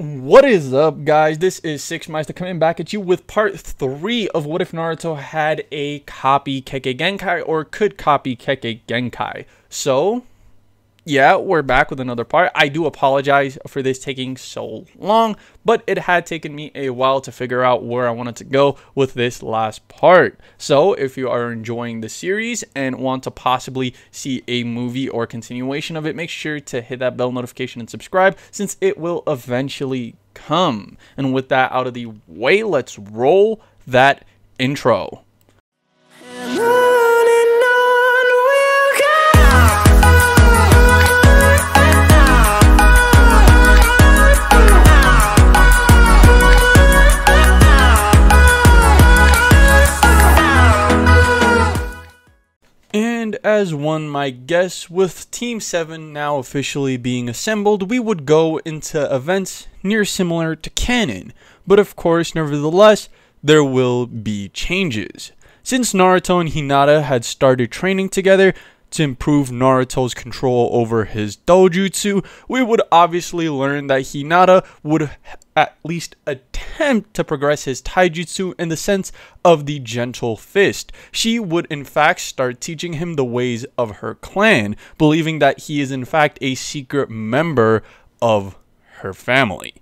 What is up, guys? This is sixmysta coming back at you with part 3 of what if Naruto had a copy Kekkei Genkai, or could copy Kekkei Genkai. So yeah, we're back with another part. I do apologize for this taking so long, but it had taken me a while to figure out where I wanted to go with this last part. So if you are enjoying the series and want to possibly see a movie or continuation of it, make sure to hit that bell notification and subscribe, since it will eventually come. And with that out of the way, let's roll that intro. And as one might guess, with Team 7 now officially being assembled, we would go into events near similar to canon. But of course, nevertheless, there will be changes. Since Naruto and Hinata had started training together to improve Naruto's control over his dojutsu, we would obviously learn that Hinata would at least attempt to progress his taijutsu in the sense of the gentle fist. She would in fact start teaching him the ways of her clan, believing that he is in fact a secret member of her family.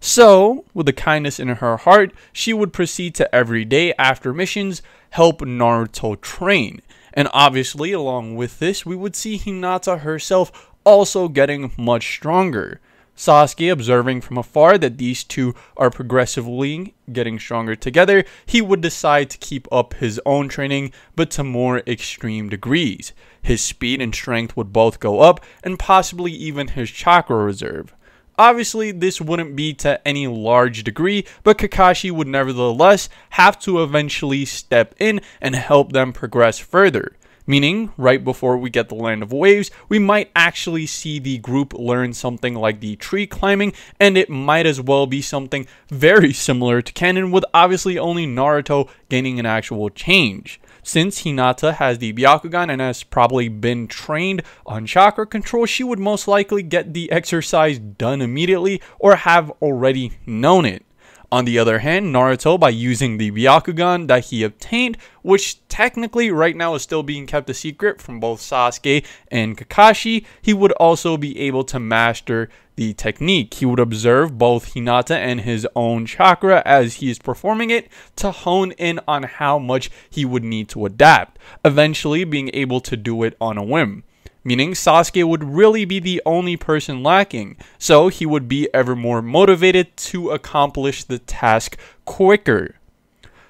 So, with the kindness in her heart, she would proceed to every day after missions help Naruto train. And obviously, along with this, we would see Hinata herself also getting much stronger. Sasuke, observing from afar that these two are progressively getting stronger together, he would decide to keep up his own training, but to more extreme degrees. His speed and strength would both go up, and possibly even his chakra reserve. Obviously, this wouldn't be to any large degree, but Kakashi would nevertheless have to eventually step in and help them progress further. Meaning, right before we get the Land of Waves, we might actually see the group learn something like the tree climbing, and it might as well be something very similar to canon, with obviously only Naruto gaining an actual change. Since Hinata has the Byakugan and has probably been trained on chakra control, she would most likely get the exercise done immediately or have already known it. On the other hand, Naruto, by using the Byakugan that he obtained, which technically right now is still being kept a secret from both Sasuke and Kakashi, he would also be able to master the technique. He would observe both Hinata and his own chakra as he is performing it to hone in on how much he would need to adapt, eventually being able to do it on a whim. Meaning Sasuke would really be the only person lacking, so he would be ever more motivated to accomplish the task quicker.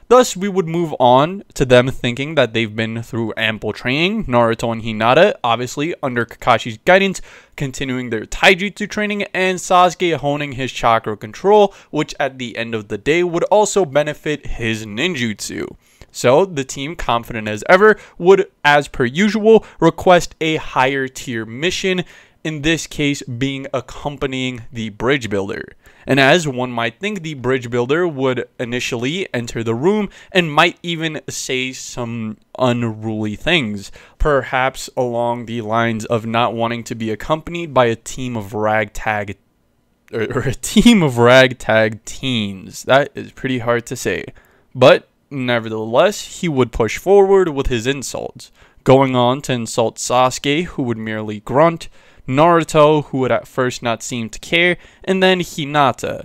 Thus, we would move on to them thinking that they've been through ample training, Naruto and Hinata, obviously under Kakashi's guidance, continuing their taijutsu training, and Sasuke honing his chakra control, which at the end of the day would also benefit his ninjutsu. So, the team, confident as ever, would, as per usual, request a higher tier mission, in this case being accompanying the bridge builder. And as one might think, the bridge builder would initially enter the room and might even say some unruly things, perhaps along the lines of not wanting to be accompanied by a team of ragtag teens. That is pretty hard to say, but nevertheless, he would push forward with his insults, going on to insult Sasuke, who would merely grunt, Naruto, who would at first not seem to care, and then Hinata.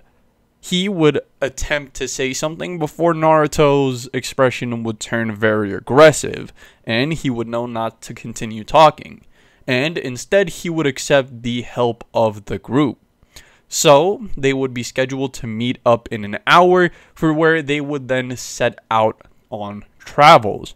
He would attempt to say something before Naruto's expression would turn very aggressive, and he would know not to continue talking, and instead he would accept the help of the group. So, they would be scheduled to meet up in an hour, for where they would then set out on travels.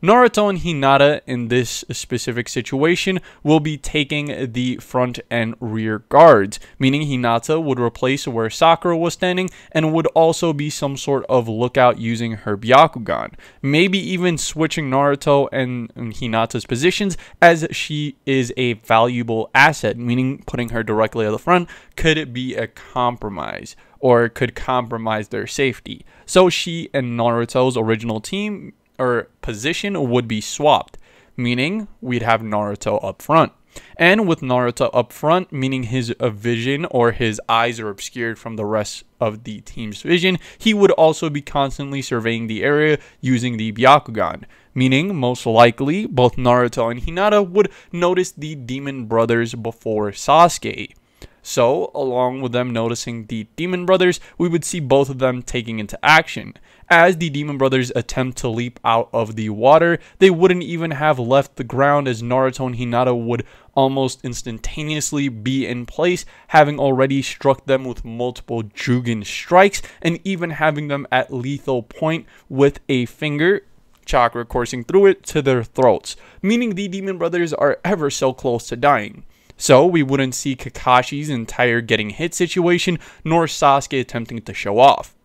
Naruto and Hinata in this specific situation will be taking the front and rear guards, meaning Hinata would replace where Sakura was standing and would also be some sort of lookout using her Byakugan, maybe even switching Naruto and Hinata's positions, as she is a valuable asset, meaning putting her directly at the front could be a compromise, or could compromise their safety. So she and Naruto's original team or position would be swapped, meaning we'd have Naruto up front. and with Naruto up front, meaning his vision or his eyes are obscured from the rest of the team's vision, he would also be constantly surveying the area using the Byakugan, meaning most likely both Naruto and Hinata would notice the Demon Brothers before Sasuke. So, along with them noticing the Demon Brothers, we would see both of them taking into action. As the Demon Brothers attempt to leap out of the water, they wouldn't even have left the ground as Naruto and Hinata would almost instantaneously be in place, having already struck them with multiple Jūken strikes and even having them at lethal point with a finger chakra coursing through it to their throats, meaning the Demon Brothers are ever so close to dying. So, we wouldn't see Kakashi's entire getting hit situation, nor Sasuke attempting to show off.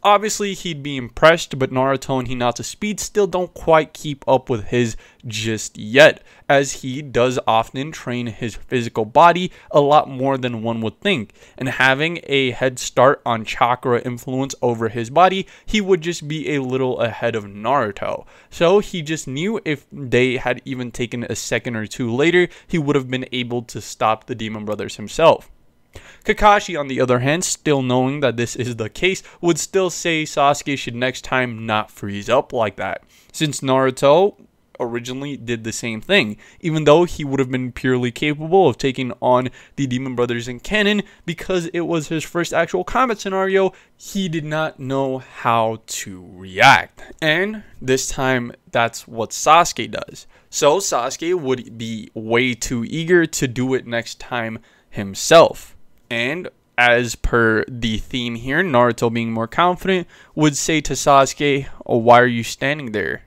Obviously, he'd be impressed, but Naruto and Hinata's speed still don't quite keep up with his just yet, as he does often train his physical body a lot more than one would think, and having a head start on chakra influence over his body, he would just be a little ahead of Naruto. So he just knew if they had even taken a second or two later, he would have been able to stop the Demon Brothers himself. Kakashi, on the other hand, still knowing that this is the case, would still say Sasuke should next time not freeze up like that, since Naruto originally did the same thing, even though he would have been purely capable of taking on the Demon Brothers in canon because it was his first actual combat scenario. He did not know how to react, and this time that's what Sasuke does. So Sasuke would be way too eager to do it next time himself, and as per the theme here, Naruto, being more confident, would say to Sasuke, "Oh, why are you standing there,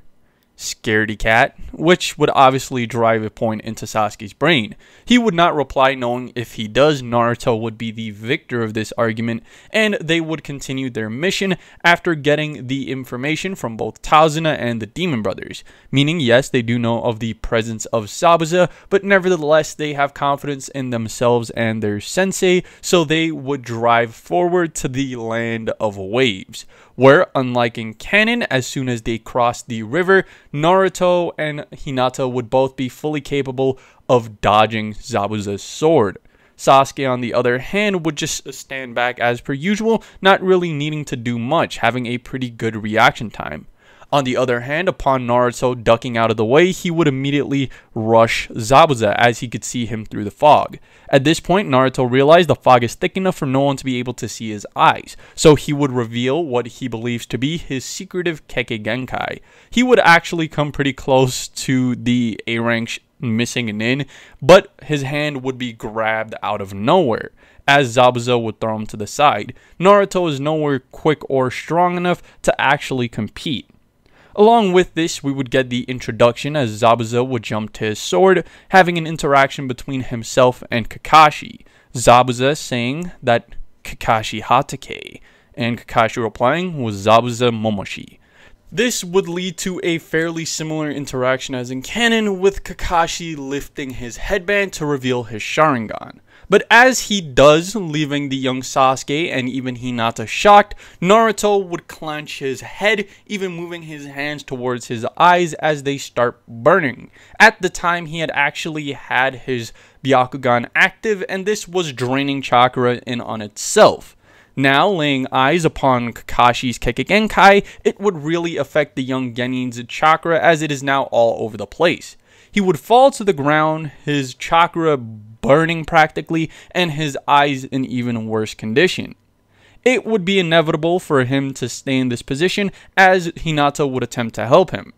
scaredy cat?" Which would obviously drive a point into Sasuke's brain. He would not reply, knowing if he does, Naruto would be the victor of this argument, and they would continue their mission after getting the information from both Tazuna and the Demon Brothers. Meaning, yes, they do know of the presence of Zabuza, but nevertheless, they have confidence in themselves and their sensei, so they would drive forward to the Land of Waves, where, unlike in canon, as soon as they crossed the river, Naruto and Hinata would both be fully capable of dodging Zabuza's sword. Sasuke, on the other hand, would just stand back as per usual, not really needing to do much, having a pretty good reaction time. On the other hand, upon Naruto ducking out of the way, he would immediately rush Zabuza as he could see him through the fog. At this point, Naruto realized the fog is thick enough for no one to be able to see his eyes, so he would reveal what he believes to be his secretive Kekkei Genkai. He would actually come pretty close to the A-rank missing an in, but his hand would be grabbed out of nowhere, as Zabuza would throw him to the side. Naruto is nowhere quick or strong enough to actually compete. Along with this, we would get the introduction as Zabuza would jump to his sword, having an interaction between himself and Kakashi. Zabuza saying that Kakashi Hatake, and Kakashi replying was Zabuza Momochi. This would lead to a fairly similar interaction as in canon, with Kakashi lifting his headband to reveal his Sharingan. But as he does, leaving the young Sasuke and even Hinata shocked, Naruto would clench his head, even moving his hands towards his eyes as they start burning. At the time, he had actually had his Byakugan active, and this was draining chakra in on itself. Now, laying eyes upon Kakashi's Kekkei Genkai, it would really affect the young Genin's chakra as it is now all over the place. He would fall to the ground, his chakra burning practically, and his eyes in even worse condition. It would be inevitable for him to stay in this position as Hinata would attempt to help him.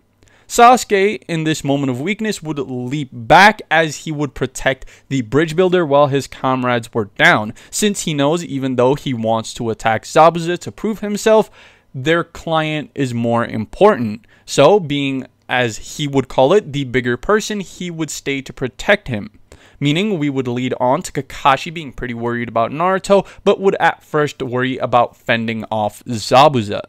Sasuke, in this moment of weakness, would leap back as he would protect the bridge builder while his comrades were down, since he knows even though he wants to attack Zabuza to prove himself, their client is more important. So, being, as he would call it, the bigger person, he would stay to protect him. Meaning, we would lead on to Kakashi being pretty worried about Naruto, but would at first worry about fending off Zabuza.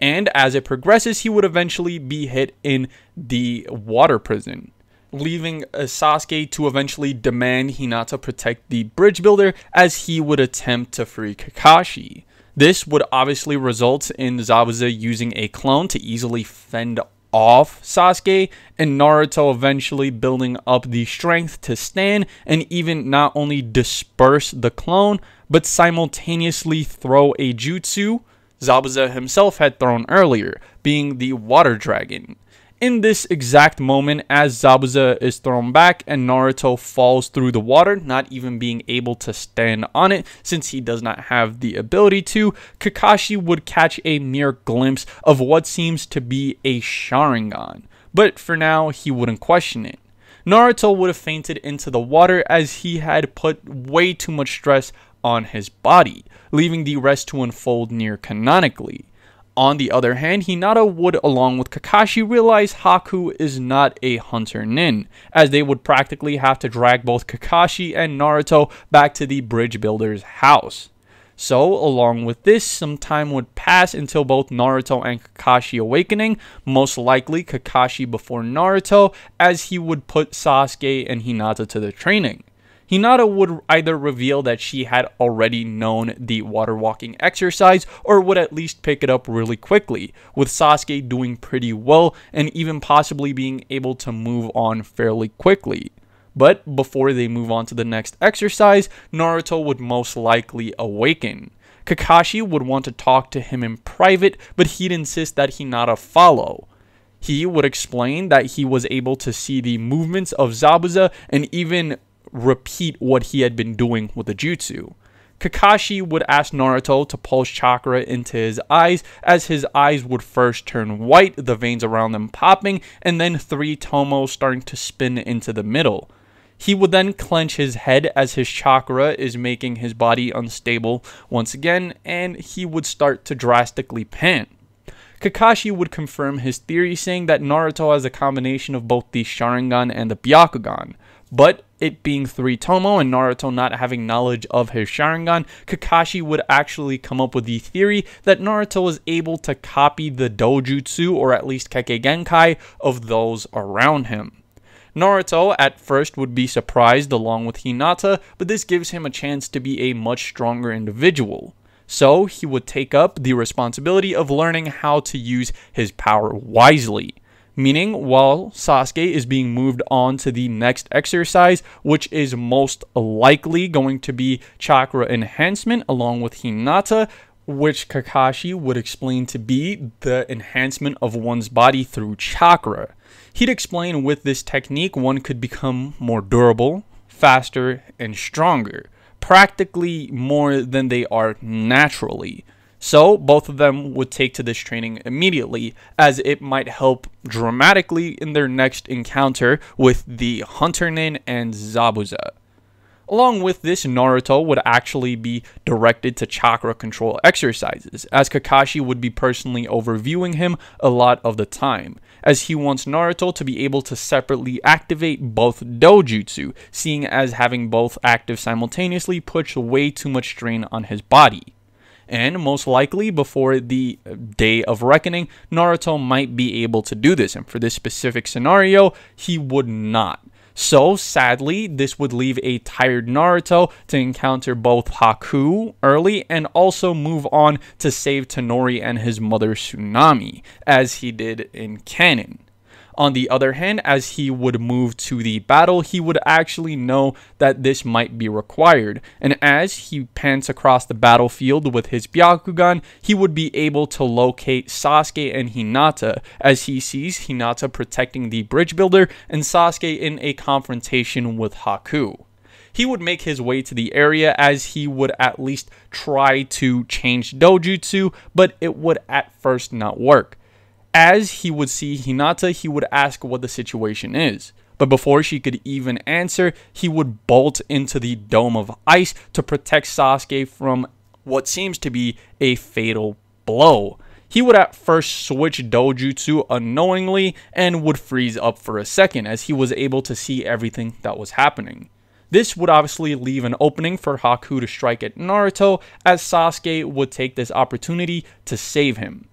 And as it progresses, he would eventually be hit in the water prison, leaving Sasuke to eventually demand Hinata protect the bridge builder as he would attempt to free Kakashi. This would obviously result in Zabuza using a clone to easily fend off Sasuke, and Naruto eventually building up the strength to stand and even not only disperse the clone, but simultaneously throw a jutsu Zabuza himself had thrown earlier, being the water dragon. In this exact moment, as Zabuza is thrown back and Naruto falls through the water, not even being able to stand on it since he does not have the ability to, Kakashi would catch a mere glimpse of what seems to be a Sharingan, but for now, he wouldn't question it. Naruto would have fainted into the water as he had put way too much stress on his body, leaving the rest to unfold near canonically. On the other hand, Hinata would, along with Kakashi, realize Haku is not a hunter nin, as they would practically have to drag both Kakashi and Naruto back to the bridge builder's house. So, along with this, some time would pass until both Naruto and Kakashi awakening, most likely Kakashi before Naruto, as he would put Sasuke and Hinata to the training. Hinata would either reveal that she had already known the water walking exercise or would at least pick it up really quickly, with Sasuke doing pretty well and even possibly being able to move on fairly quickly. But before they move on to the next exercise, Naruto would most likely awaken. Kakashi would want to talk to him in private, but he'd insist that Hinata follow. He would explain that he was able to see the movements of Zabuza and even repeat what he had been doing with the jutsu. Kakashi would ask Naruto to pulse chakra into his eyes, as his eyes would first turn white, the veins around them popping, and then 3 tomoe starting to spin into the middle. He would then clench his head as his chakra is making his body unstable once again, and he would start to drastically pant. Kakashi would confirm his theory, saying that Naruto has a combination of both the Sharingan and the Byakugan, but it being 3 tomoe and Naruto not having knowledge of his Sharingan, Kakashi would actually come up with the theory that Naruto was able to copy the dojutsu, or at least Kekkei Genkai, of those around him. Naruto at first would be surprised along with Hinata, but this gives him a chance to be a much stronger individual. So he would take up the responsibility of learning how to use his power wisely. Meaning, while Sasuke is being moved on to the next exercise, which is most likely going to be chakra enhancement along with Hinata, which Kakashi would explain to be the enhancement of one's body through chakra. He'd explain with this technique one could become more durable, faster, and stronger, practically more than they are naturally. So, both of them would take to this training immediately, as it might help dramatically in their next encounter with the Hunter Nin and Zabuza. Along with this, Naruto would actually be directed to chakra control exercises, as Kakashi would be personally overviewing him a lot of the time, as he wants Naruto to be able to separately activate both dojutsu, seeing as having both active simultaneously puts way too much strain on his body. And most likely before the day of reckoning, Naruto might be able to do this, and for this specific scenario, he would not. So sadly, this would leave a tired Naruto to encounter both Haku early and also move on to save Tanori and his mother Tsunami, as he did in canon. On the other hand, as he would move to the battle, he would actually know that this might be required, and as he pants across the battlefield with his Byakugan, he would be able to locate Sasuke and Hinata, as he sees Hinata protecting the bridge builder and Sasuke in a confrontation with Haku. He would make his way to the area, as he would at least try to change dojutsu, but it would at first not work. As he would see Hinata, he would ask what the situation is, but before she could even answer, he would bolt into the dome of ice to protect Sasuke from what seems to be a fatal blow. He would at first switch dojutsu unknowingly and would freeze up for a second, as he was able to see everything that was happening. This would obviously leave an opening for Haku to strike at Naruto, as Sasuke would take this opportunity to save him.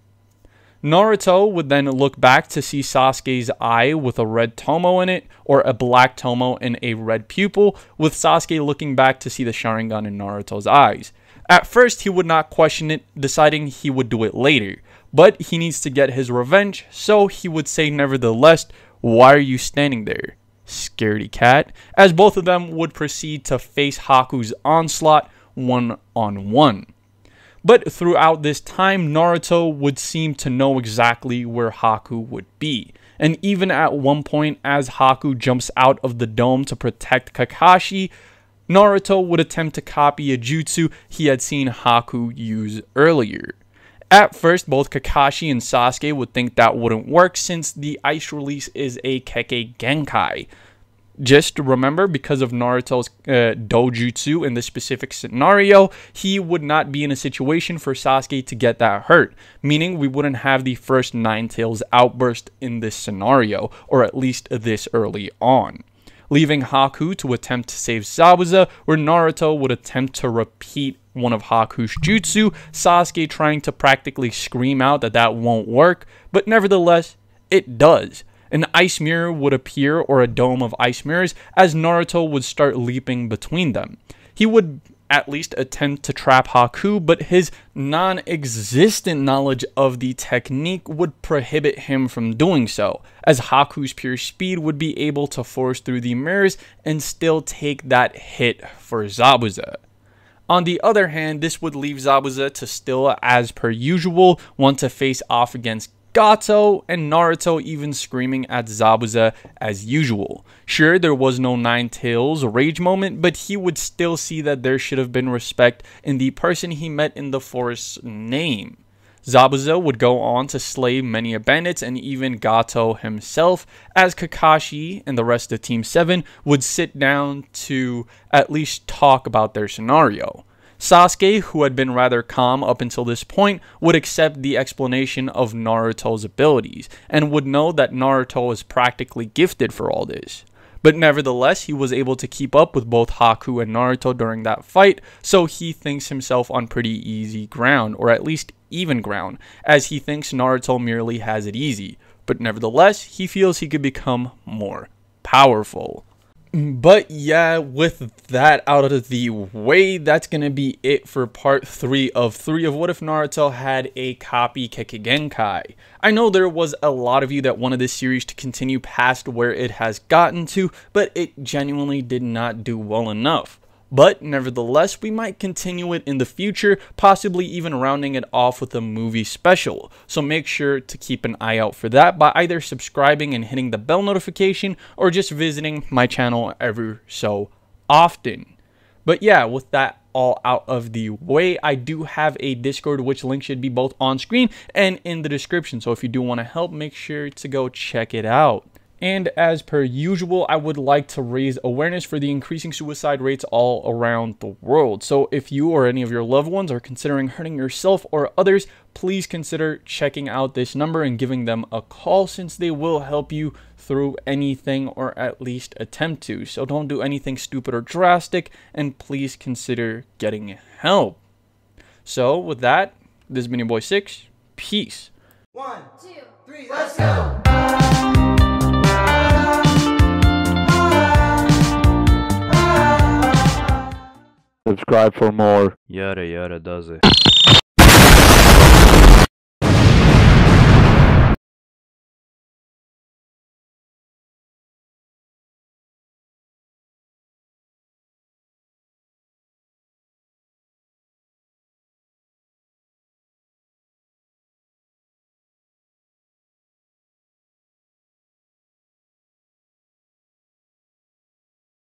Naruto would then look back to see Sasuke's eye with a red tomoe in it, or a black tomoe and a red pupil, with Sasuke looking back to see the Sharingan in Naruto's eyes. At first, he would not question it, deciding he would do it later, but he needs to get his revenge, so he would say nevertheless, "Why are you standing there, scaredy cat?" as both of them would proceed to face Haku's onslaught one-on-one. But throughout this time, Naruto would seem to know exactly where Haku would be. And even at one point, as Haku jumps out of the dome to protect Kakashi, Naruto would attempt to copy a jutsu he had seen Haku use earlier. At first, both Kakashi and Sasuke would think that wouldn't work since the ice release is a Kekkei Genkai. Just remember, because of Naruto's dojutsu in this specific scenario, he would not be in a situation for Sasuke to get that hurt, meaning we wouldn't have the first Nine Tails outburst in this scenario, or at least this early on, leaving Haku to attempt to save Zabuza, where Naruto would attempt to repeat one of Haku's jutsu, Sasuke trying to practically scream out that that won't work, but nevertheless, it does. An ice mirror would appear, or a dome of ice mirrors, as Naruto would start leaping between them. He would at least attempt to trap Haku, but his non-existent knowledge of the technique would prohibit him from doing so, as Haku's pure speed would be able to force through the mirrors and still take that hit for Zabuza. On the other hand, this would leave Zabuza to still, as per usual, want to face off against Gato, and Naruto even screaming at Zabuza as usual. Sure, there was no Nine Tails rage moment, but he would still see that there should have been respect in the person he met in the forest's name. Zabuza would go on to slay many bandits and even Gato himself, as Kakashi and the rest of Team 7 would sit down to at least talk about their scenario. Sasuke, who had been rather calm up until this point, would accept the explanation of Naruto's abilities, and would know that Naruto is practically gifted for all this. But nevertheless, he was able to keep up with both Haku and Naruto during that fight, so he thinks himself on pretty easy ground, or at least even ground, as he thinks Naruto merely has it easy. But nevertheless, he feels he could become more powerful. But yeah, with that out of the way, that's going to be it for part 3 of What If Naruto Had a Copy Kekkei Genkai. I know there was a lot of you that wanted this series to continue past where it has gotten to, but it genuinely did not do well enough. But nevertheless, we might continue it in the future, possibly even rounding it off with a movie special. So make sure to keep an eye out for that by either subscribing and hitting the bell notification or just visiting my channel every so often. But yeah, with that all out of the way, I do have a Discord, which link should be both on screen and in the description. So if you do want to help, make sure to go check it out. And as per usual, I would like to raise awareness for the increasing suicide rates all around the world. So if you or any of your loved ones are considering hurting yourself or others, please consider checking out this number and giving them a call, since they will help you through anything, or at least attempt to. So don't do anything stupid or drastic, and please consider getting help. So with that, this has been your boy Six. Peace. 1, 2, 3, let's go. Subscribe for more. Yada yada does it.